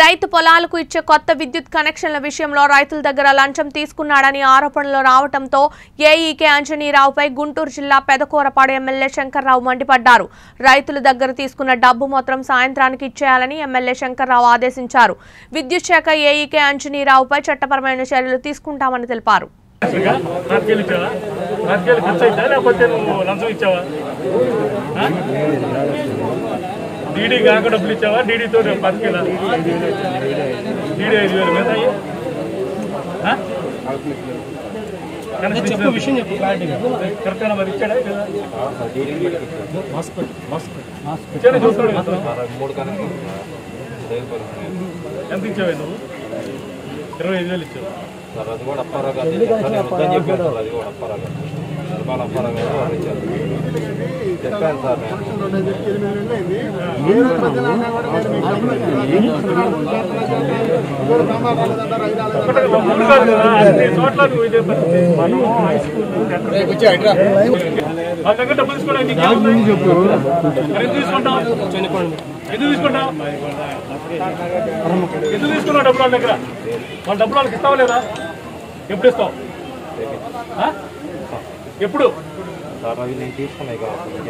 రైతు పొలాలకు ఇచ్చే కొత్త విద్యుత్ కనెక్షన్ల విషయంలో రైతుల దగ్గర లంచం తీసుకున్నాడని ఆరోపణలు రావడంతో ఏఈకే అంజనీరావుపై గుంటూరు జిల్లా పెదకూరపాడు ఎమ్మెల్యే శంకర్రావు మండిపడ్డారు. రైతుల దగ్గర తీసుకున్న డబ్బు మాత్రం సాయంత్రానికి ఇచ్చేయాలని ఎమ్మెల్యే శంకర్రావు ఆదేశించారు. విద్యుత్ శాఖ ఏఈకే అంజనీరావుపై చట్టపరమైన చర్యలు తీసుకుంటామని తెలిపారు. डीडी काक डबुल डीडी तो बतकेला डीडी 5000 में विषय करेक्ट मैं इच्छा డబ్బులు ఎప్పుడు